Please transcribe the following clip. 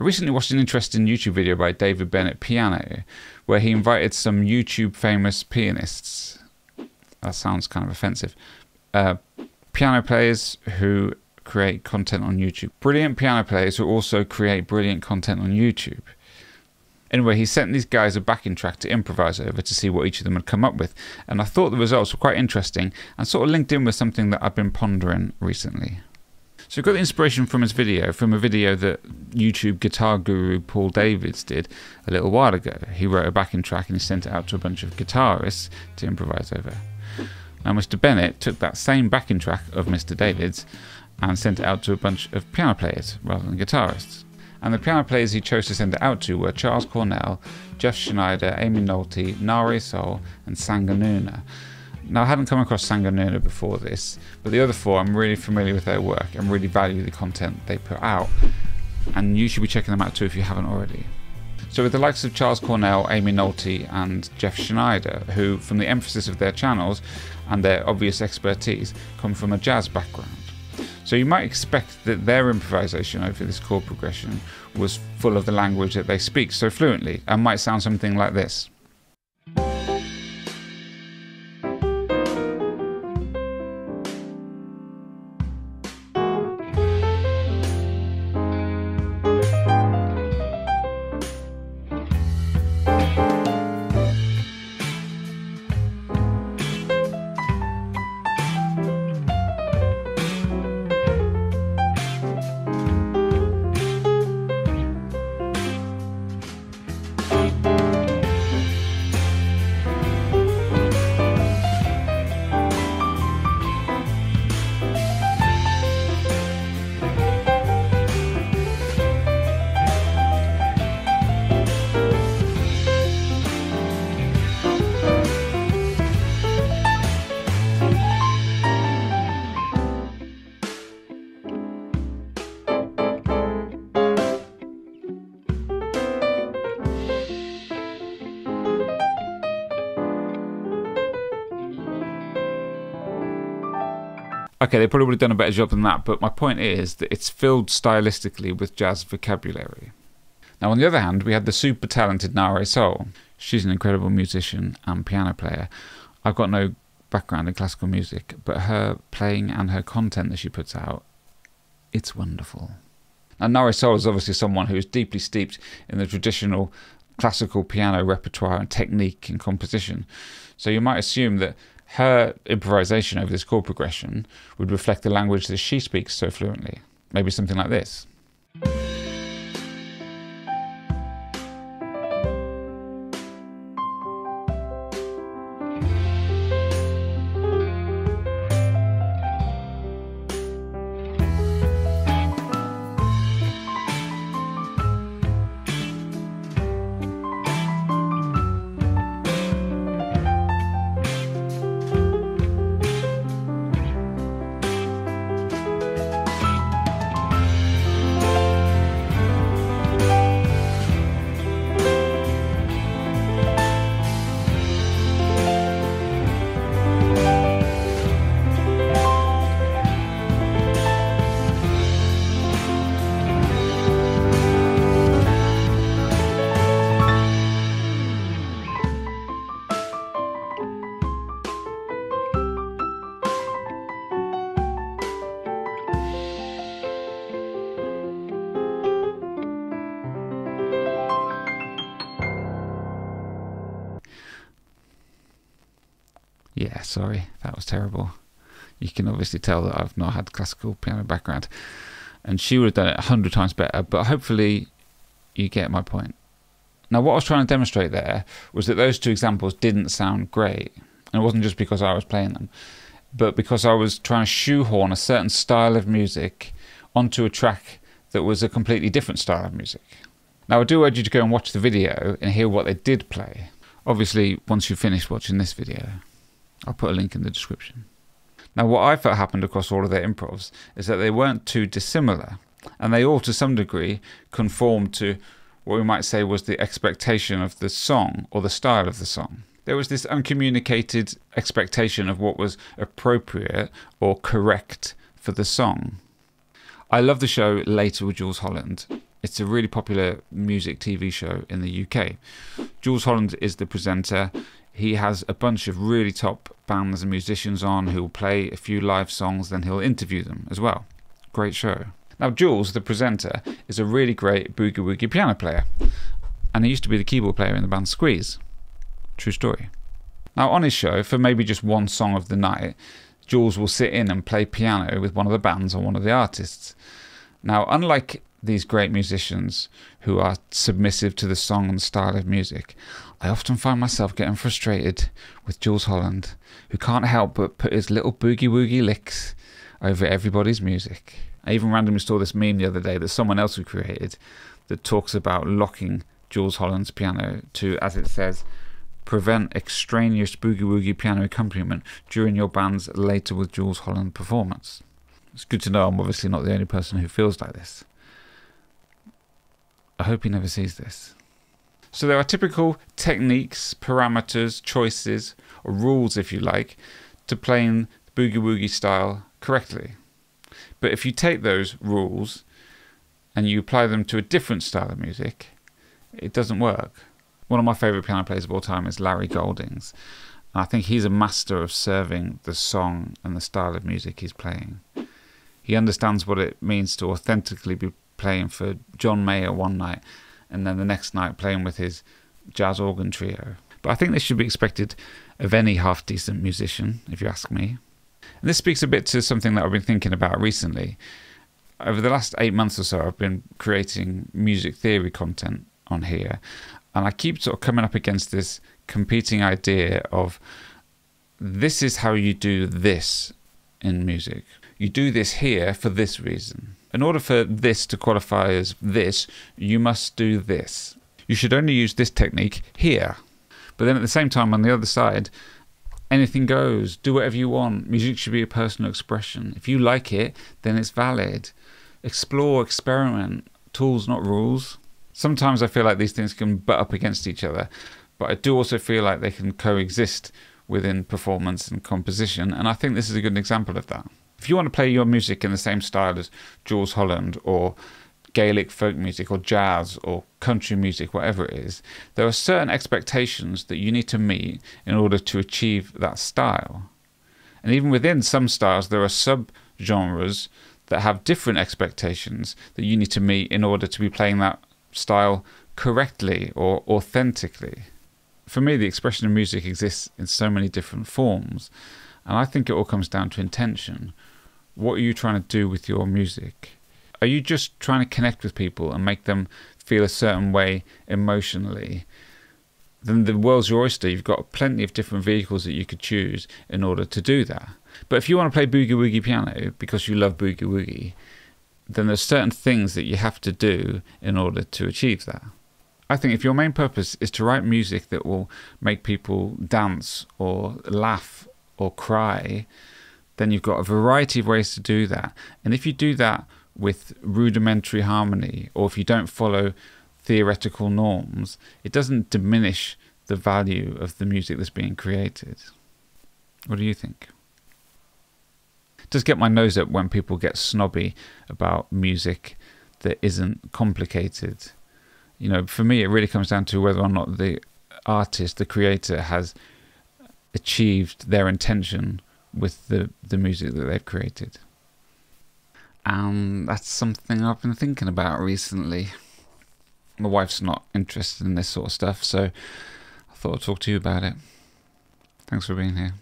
I recently watched an interesting YouTube video by David Bennett Piano, where he invited some YouTube famous pianists. That sounds kind of offensive. Piano players who create content on YouTube. Brilliant piano players who also create brilliant content on YouTube. Anyway, he sent these guys a backing track to improvise over to see what each of them had come up with. And I thought the results were quite interesting and sort of linked in with something that I've been pondering recently. So I got the inspiration from his video, from a video that YouTube guitar guru Paul Davids did a little while ago. He wrote a backing track and he sent it out to a bunch of guitarists to improvise over. Now Mr. Bennett took that same backing track of Mr. Davids and sent it out to a bunch of piano players rather than guitarists. And the piano players he chose to send it out to were Charles Cornell, Jeff Schneider, Aimee Nolte, Nahre Sol, and Sangah Noona. Now I hadn't come across Sangah Noona before this, but the other four I'm really familiar with their work and really value the content they put out. And you should be checking them out too if you haven't already. So with the likes of Charles Cornell, Aimee Nolte and Jeff Schneider, who from the emphasis of their channels and their obvious expertise come from a jazz background. So you might expect that their improvisation over this chord progression was full of the language that they speak so fluently and might sound something like this. Okay, they probably would have done a better job than that, but my point is that it's filled stylistically with jazz vocabulary. Now, on the other hand, we had the super talented Nahre Sol. She's an incredible musician and piano player. I've got no background in classical music, but her playing and her content that she puts out, it's wonderful. Now, Nahre Sol is obviously someone who is deeply steeped in the traditional classical piano repertoire and technique and composition. So you might assume that her improvisation over this chord progression would reflect the language that she speaks so fluently. Maybe something like this. Yeah, sorry, that was terrible. You can obviously tell that I've not had classical piano background, and she would have done it 100 times better, but hopefully you get my point. Now, what I was trying to demonstrate there was that those two examples didn't sound great, and it wasn't just because I was playing them, but because I was trying to shoehorn a certain style of music onto a track that was a completely different style of music. Now, I do urge you to go and watch the video and hear what they did play, obviously once you've finished watching this video. I'll put a link in the description. Now, what I felt happened across all of their improvs is that they weren't too dissimilar, and they all, to some degree, conformed to what we might say was the expectation of the song or the style of the song. There was this uncommunicated expectation of what was appropriate or correct for the song. I love the show Later with Jools Holland. It's a really popular music TV show in the UK. Jools Holland is the presenter. He has a bunch of really top bands and musicians on who will play a few live songs, then he'll interview them as well. Great show. Now Jools, the presenter, is a really great boogie woogie piano player, and he used to be the keyboard player in the band Squeeze. True story. Now on his show, for maybe just one song of the night, Jools will sit in and play piano with one of the bands or one of the artists. Now, unlike these great musicians who are submissive to the song and style of music, I often find myself getting frustrated with Jools Holland, who can't help but put his little boogie woogie licks over everybody's music. I even randomly saw this meme the other day that someone else had created that talks about locking Jools Holland's piano to, as it says, prevent extraneous boogie woogie piano accompaniment during your band's Later with Jools Holland performance. It's good to know I'm obviously not the only person who feels like this. I hope he never sees this. So there are typical techniques, parameters, choices, or rules, if you like, to playing the boogie woogie style correctly. But if you take those rules and you apply them to a different style of music, it doesn't work. One of my favourite piano players of all time is Larry Goldings. And I think he's a master of serving the song and the style of music he's playing. He understands what it means to authentically be playing for John Mayer one night and then the next night playing with his jazz organ trio. But I think this should be expected of any half-decent musician, if you ask me. And this speaks a bit to something that I've been thinking about recently. Over the last 8 months or so, I've been creating music theory content on here. And I keep sort of coming up against this competing idea of this is how you do this in music. You do this here for this reason. In order for this to qualify as this, you must do this. You should only use this technique here. But then at the same time, on the other side, anything goes. Do whatever you want. Music should be a personal expression. If you like it, then it's valid. Explore, experiment. Tools, not rules. Sometimes I feel like these things can butt up against each other, but I do also feel like they can coexist within performance and composition, and I think this is a good example of that. If you want to play your music in the same style as Jools Holland or Gaelic folk music or jazz or country music, whatever it is, there are certain expectations that you need to meet in order to achieve that style. And even within some styles, there are sub-genres that have different expectations that you need to meet in order to be playing that style correctly or authentically. For me, the expression of music exists in so many different forms, and I think it all comes down to intention. What are you trying to do with your music? Are you just trying to connect with people and make them feel a certain way emotionally? Then the world's your oyster. You've got plenty of different vehicles that you could choose in order to do that. But if you want to play boogie woogie piano because you love boogie woogie, then there's certain things that you have to do in order to achieve that. I think if your main purpose is to write music that will make people dance or laugh or cry, then you've got a variety of ways to do that. And if you do that with rudimentary harmony, or if you don't follow theoretical norms, it doesn't diminish the value of the music that's being created. What do you think? Just get my nose up when people get snobby about music that isn't complicated. You know, for me, it really comes down to whether or not the artist, the creator, has achieved their intention with the music that they've created. And that's something I've been thinking about recently. My wife's not interested in this sort of stuff, so I thought I'd talk to you about it. Thanks for being here.